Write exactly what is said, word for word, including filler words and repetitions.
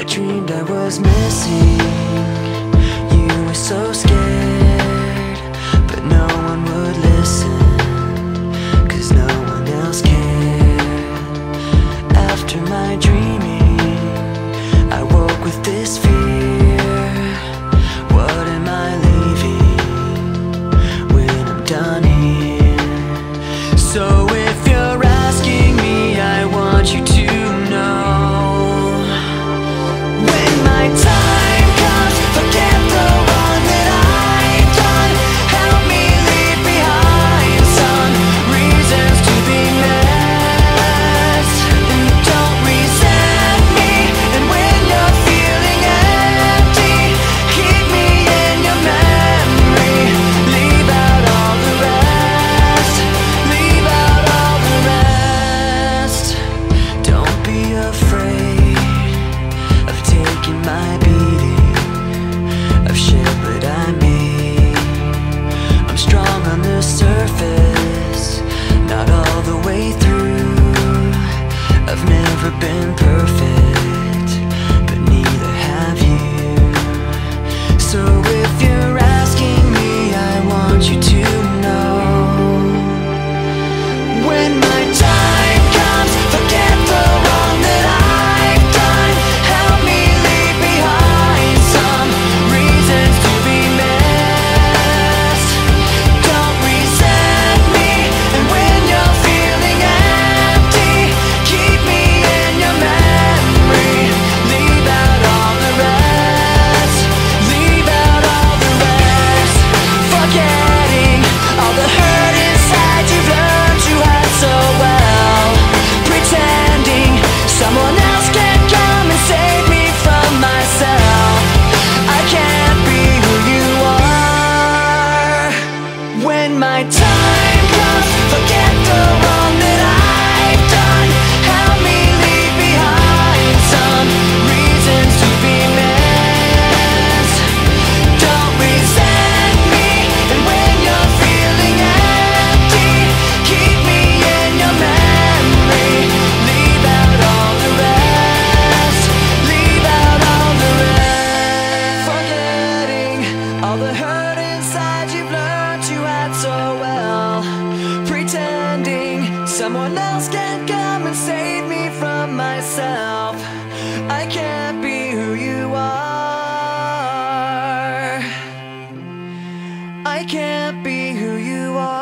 I dreamed I was missing. You were so scared, but no one would listen, cause no one else cared. After my dreaming, I woke with this fear. What am I leaving when I'm done here? So if you're asking me, I want you to been perfect, but neither have you. So if you're asking me, I want you to know, when my time comes, forget the wrong that I've done. Help me leave behind some reasons to be missed. Don't resent me, and when you're feeling empty, keep me someone else can come and save me from myself. I can't be who you are. I can't be who you are.